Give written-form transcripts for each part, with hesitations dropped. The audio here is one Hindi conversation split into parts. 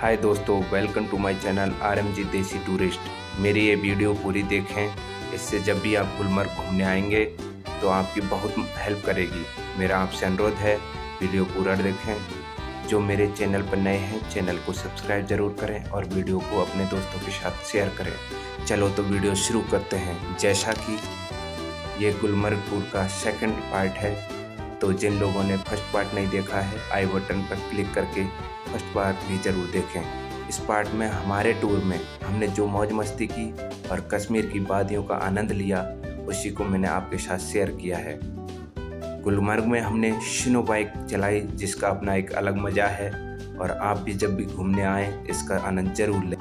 हाय दोस्तों, welcome to my channel RMG desi tourist. मेरी ये वीडियो पूरी देखें, इससे जब भी आप गुलमर्ग घूमने आएंगे तो आपकी बहुत हेल्प करेगी। मेरा आपसे अनुरोध है वीडियो पूरा देखें। जो मेरे चैनल पर नए हैं चैनल को सब्सक्राइब जरूर करें और वीडियो को अपने दोस्तों के साथ शेयर करें। चलो तो वीडियो शुरू करते हैं। जैसा कि ये गुलमर्ग टूर का सेकेंड पार्ट है, तो जिन लोगों ने फर्स्ट पार्ट नहीं देखा है आई बटन पर क्लिक करके फर्स्ट पार्ट भी ज़रूर देखें। इस पार्ट में हमारे टूर में हमने जो मौज मस्ती की और कश्मीर की वादियों का आनंद लिया उसी को मैंने आपके साथ शेयर किया है। गुलमर्ग में हमने स्नो बाइक चलाई जिसका अपना एक अलग मज़ा है, और आप भी जब भी घूमने आएँ इसका आनंद ज़रूर लें।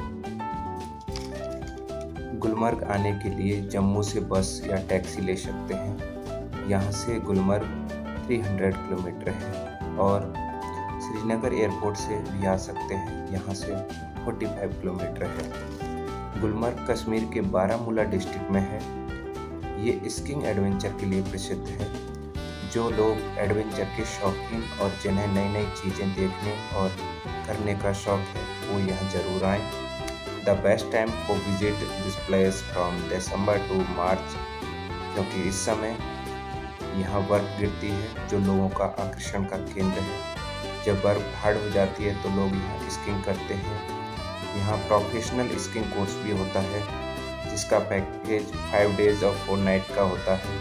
गुलमर्ग आने के लिए जम्मू से बस या टैक्सी ले सकते हैं। यहाँ से गुलमर्ग 300 किलोमीटर है और श्रीनगर एयरपोर्ट से भी आ सकते हैं, यहाँ से 45 किलोमीटर है। गुलमर्ग कश्मीर के बारामुला डिस्ट्रिक्ट में है। ये स्कीइंग एडवेंचर के लिए प्रसिद्ध है। जो लोग एडवेंचर के शौकीन और जिन्हें नई नई चीज़ें देखने और करने का शौक़ है वो यहाँ ज़रूर आएँ। The best time for visit this place from December to March, क्योंकि इस समय यहाँ बर्फ़ गिरती है जो लोगों का आकर्षण का केंद्र है। जब बर्फ़ हार्ड हो जाती है तो लोग यहाँ स्कीइंग करते हैं। यहाँ प्रोफेशनल स्कीइंग कोर्स भी होता है जिसका पैकेज 5 डेज़ और 4 नाइट का होता है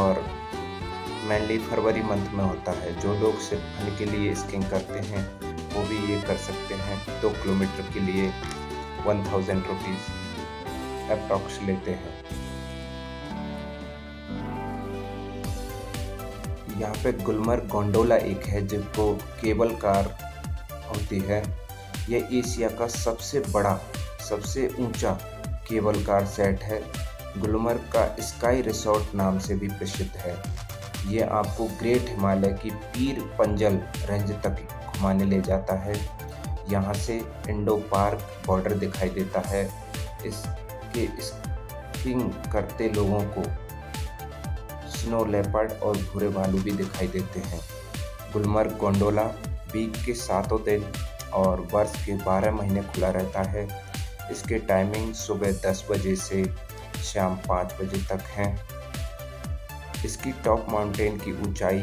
और मेनली फरवरी मंथ में होता है। जो लोग सिर्फ फन के लिए स्कीइंग करते हैं वो भी ये कर सकते हैं। 2 किलोमीटर के लिए 1000 रुपीज़ अप्रॉक्स लेते हैं। यहाँ पे गुलमर्ग गोंडोला एक है जिसको केबल कार होती है। यह एशिया का सबसे बड़ा सबसे ऊंचा केबल कार सेट है। गुलमर्ग का स्काई रिसोर्ट नाम से भी प्रसिद्ध है। ये आपको ग्रेट हिमालय की पीर पंजल रेंज तक घुमाने ले जाता है। यहाँ से इंडो पार्क बॉर्डर दिखाई देता है। इसके स्कीइंग करते लोगों को स्नो लेपर्ड और भूरे भालू भी दिखाई देते हैं। गुलमर्ग गोंडोला वीक के 7 दिन और वर्ष के 12 महीने खुला रहता है। इसके टाइमिंग सुबह 10 बजे से शाम 5 बजे तक हैं। इसकी टॉप माउंटेन की ऊंचाई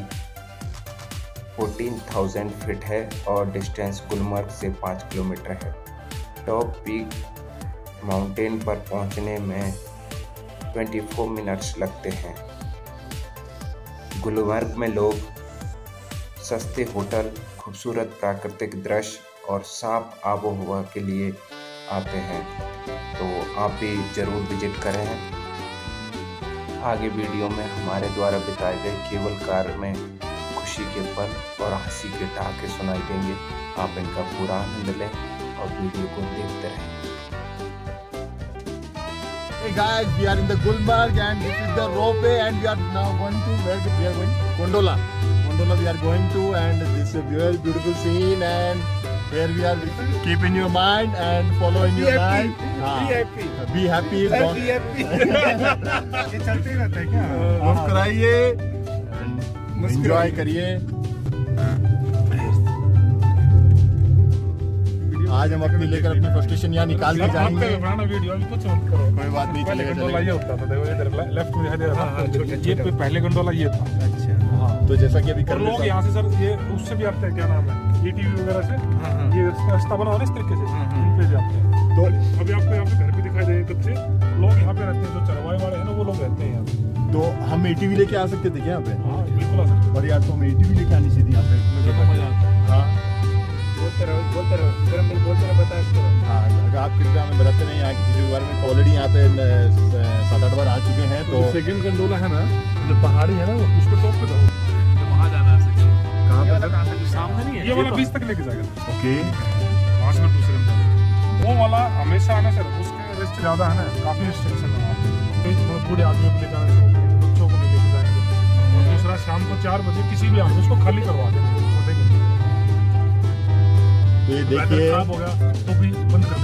14,000 फीट है और डिस्टेंस गुलमर्ग से 5 किलोमीटर है। टॉप पीक माउंटेन पर पहुंचने में 24 मिनट्स लगते हैं। गुलमर्ग में लोग सस्ते होटल, खूबसूरत प्राकृतिक दृश्य और साफ आबोहवा के लिए आते हैं, तो आप भी ज़रूर विजिट करें। आगे वीडियो में हमारे द्वारा बिताए गए केबल कार में खुशी के पल और हंसी के ठहाके सुनाई देंगे। आप इनका पूरा आनंद लें और वीडियो को देखते रहें। Hey guys, we are in the Gulmarg and this is the ropeway, and we are now going to Gondola. Gondola we are going to, and this is a very beautiful scene, and here we are. Keep in your mind and follow in your mind. Be happy. Be happy. ये चलते रहता है क्या? मुस्कुराइए, enjoy करिए। आज हम अपनी लेकर अपनी फ्रस्ट्रेशन यहाँ निकाल के जाएंगे। कोई बात नहीं, चलेगा। पहले गंडोला ये था। अच्छा, तो जैसा कि अभी कर लोग यहाँ से सर ये उससे भी आते हैं, क्या नाम है, ईटीवी वगैरह से ये रास्ता बना हुआ है इस तरीके से, इन पे जाते हैं। तो अभी आपको यहाँ पे घर भी दिखाई दे रहे हैं, तब से लोग यहाँ पे रहते हैं। जो चरवाहे वाले हैं ना वो लोग रहते हैं यहाँ पे। तो हम ईटीवी लेके आ सकते थे क्या यहाँ पे? बिल्कुल आ सकते। और यार तो हम ईटीवी लेके आनी चाहिए यहाँ पे। अगर आप कृपया हमें बताते नहीं यहाँ की चीज़ों के बारे में। ऑलरेडी यहाँ पे 7-8 बार आ चुके हैं। तो सेकंड गंडोला है ना, जो पहाड़ी है ना, उसको टॉप पे जाओ, तो वहाँ जाना है। सेकंड कहाँ पे? सामने नहीं है ये वाला, 20 तक लेके जाएगा। ओके, वहाँ से दूसरे में जाओ। वो वाला हमेशा आना सर, उसके रिस्क ज़्यादा है ना, काफ़ी रिस्ट्रिक्शन है। बूढ़े आदमी को ले जाना, बच्चों को भी लेके जाएंगे। और दूसरा शाम को 4 बजे किसी भी आदमी उसको खाली करवा देंगे। तो ये देखिए, तो भी बंद कर देगा।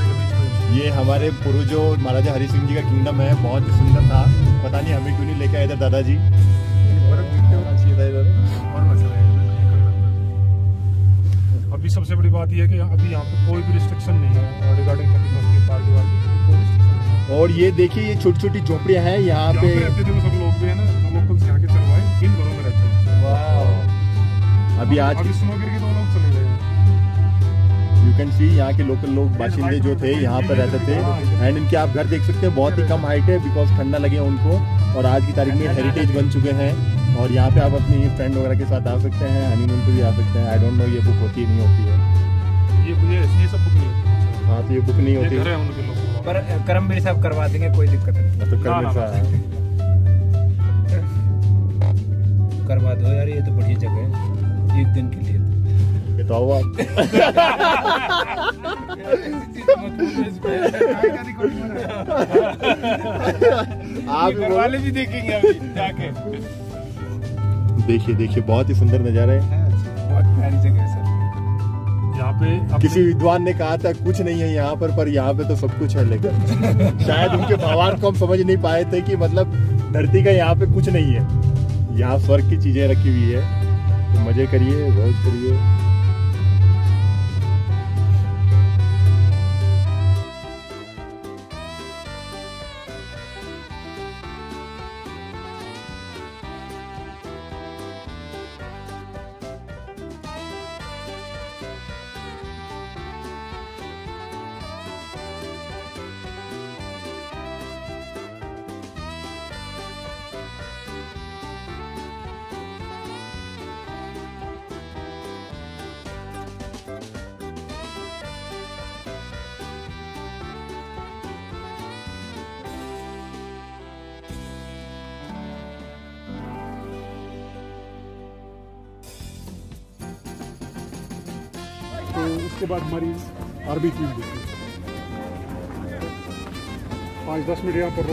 ये हमारे पूर्वजों महाराजा हरि सिंह जी का किंगडम है, बहुत ही सुंदर था। पता नहीं हमें क्यों नहीं लेके आए इधर दादाजी। और अभी सबसे बड़ी बात यह है कि अभी यहाँ पे कोई भी रिस्ट्रिक्शन नहीं है रिगार्डिंग पार्टी वार्टी। और ये देखिए ये छोटी छोटी झोपड़ियाँ हैं यहाँ पे रहते थे वो सब लोग भी है ना, लोकल से आके चलवाए इन घरों में रहते हैं। वाह, अभी आज स्नो गिर के दो लोग चले गए। यू कैन सी यहाँ के लोकल लोग बाशिंदे जो थे यहाँ पर रहते थे एंड इनके आप घर देख सकते हैं बहुत ही कम हाइट है बिकॉज ठंडा लगे उनको और आज की तारीख में हेरिटेज बन चुके हैं। और यहाँ पे आप अपनी फ्रेंड वगैरह के साथ आ सकते हैं, हनीमून पे भी आ सकते हैं। आई डोंट नो ये बुक होती नहीं होती है, ये सब बुक नहीं होती। हाँ तो ये बुक नहीं होती है पर करमवीर साहब करवा देंगे, कोई दिक्कत नहीं। तो करमवीर साहब करवा दो यार, ये तो बढ़िया जगह है एक दिन के लिए। आप वाले भी देखेंगे अभी जाके। देखिए देखिए बहुत ही सुंदर नजारा है, बहुत प्यारी जगह है सर। यहाँ पे किसी विद्वान ने कहा था कुछ नहीं है यहाँ पर यहाँ पे तो सब कुछ है, लेकिन शायद उनके भावार्थ को हम समझ नहीं पाए थे कि मतलब धरती का यहाँ पे कुछ नहीं है, यहाँ स्वर्ग की चीजें रखी हुई है। तो मजे करिए, बहुत करिए। तो उसके बाद हमारी आरबी टीम देखी 5-10 मिनट यहाँ पर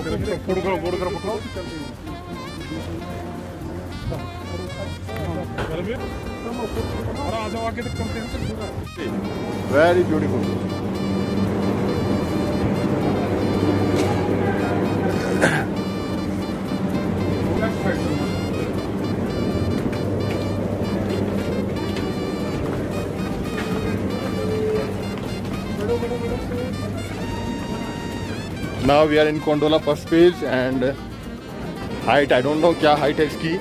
रोक। Very beautiful. Now we are in Gondola first page and height I don't know क्या height है इसकी।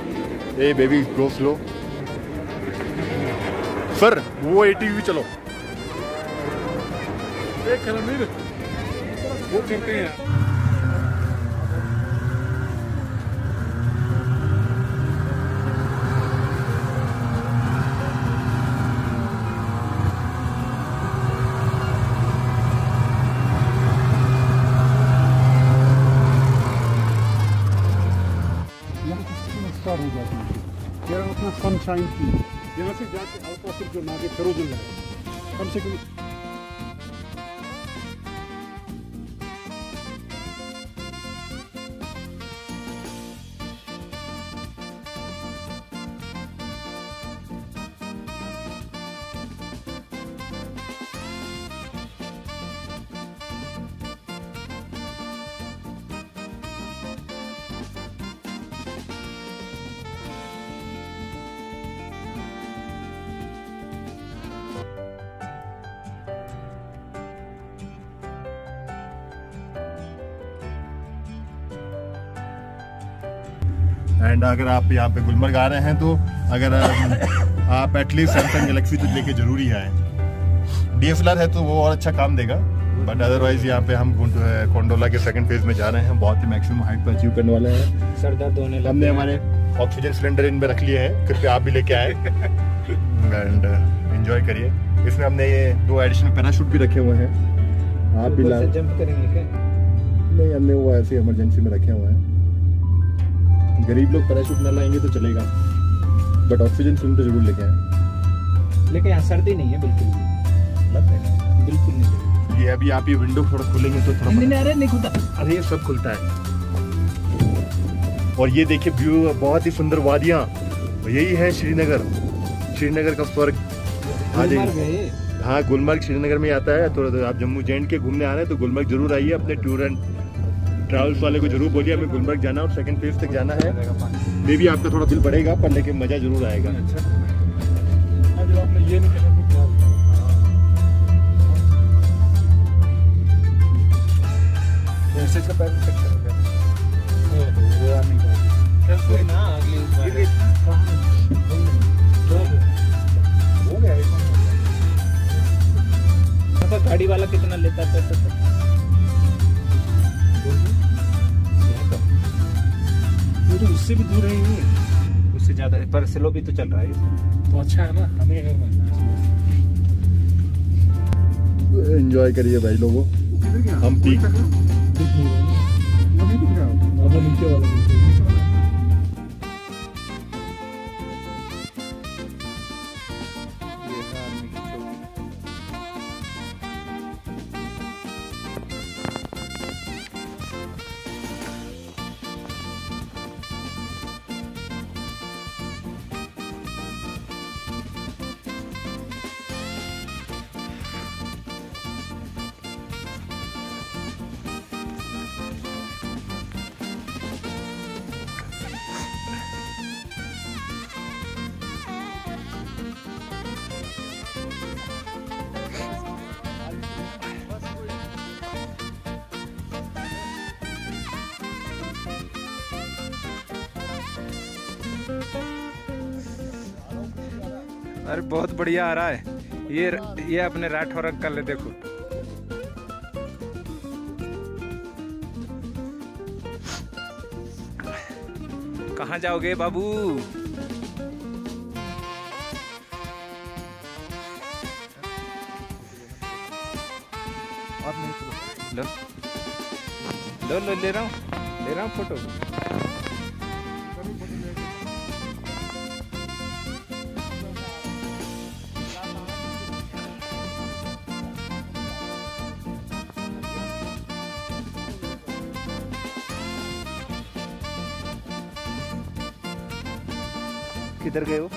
Hey baby go slow। Sir वो 80 भी चलो। एक खराबी वो करते हैं। सनशाइन की यहाँ से जाके हल्का सिर्फ जो नागे फिरोजन लगा कम से कम। एंड अगर आप यहाँ पे गुलमर्ग आ रहे हैं तो अगर आप एटलीस्ट सैमसंग गैलेक्सी तो लेके जरूरी आए। DSLR है तो वो और अच्छा काम देगा, बट अदरवाइज यहाँ पे हम कोंडोला के सेकंड फेज में जा रहे हैं। बहुत ही मैक्सिमम हाइट पर अचीव करने वाला है। सर दर्द होने लगा। हमने हमारे ऑक्सीजन सिलेंडर इनमें रख लिए हैं, कृपया आप भी लेके आए एंड एंजॉय करिए। इसमें हमने ये 2 एडिशनल पैराशूट भी रखे हुए हैं। आप भी जंप करेंगे क्या? नहीं, हमने वो ऐसे इमरजेंसी में रखे हुए हैं। गरीब लोग पैराशूट न लाएंगे तो चलेगा, बट ऑक्सीजन सिलेंडर जरूर लेके आए। लेकिन यहाँ सर्दी नहीं है बिल्कुल भी, बिल्कुल नहीं। ये अभी आप ये विंडो थोड़ा खुलेंगे तो थोड़ा नहीं खुलता। अरे ये सब खुलता है। और ये देखिए व्यू, बहुत ही सुंदर वादियाँ। यही है श्रीनगर, श्रीनगर का स्वर्ग। हाँ गुलमर्ग श्रीनगर में आता है। तो आप जम्मू जे एंड के घूमने आ रहे हैं तो गुलमर्ग जरूर आइए। अपने टूर एंड ट्रैवल्स वाले को जरूर बोलिए हमें गुलमर्ग जाना और सेकंड फेज तक जाना है। मे भी आपका थोड़ा दिल बढ़ेगा पर लेकिन मजा जरूर आएगा। अच्छा। तो गाड़ी वाला कितना लेता है पैसे? तो उससे भी दूर ही नहीं, उससे ज्यादा पर स्लो भी तो चल रहा है, तो अच्छा है ना, हमें एंजॉय करिए भाई लोगों। हम पीक नीचे वाला अरे बहुत बढ़िया आ रहा है ये अपने राठौर कर ले, देखो कहाँ जाओगे बाबू। लो लो लो ले रहा हूँ फोटो। किधर गए हो?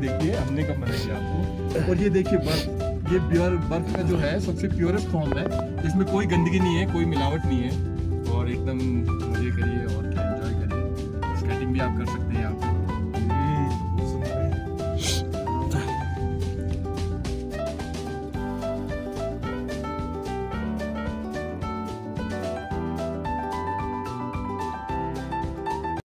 देखिए हमने कब मनाया आपको, और ये देखिए बर्फ, ये प्योर बर्फ का जो है सबसे प्योरेस्ट फॉर्म है, इसमें कोई गंदगी नहीं है, कोई मिलावट नहीं है, और एकदम मजे करिए और एंजॉय करिए। स्केटिंग भी आप कर सकते हैं यहाँ।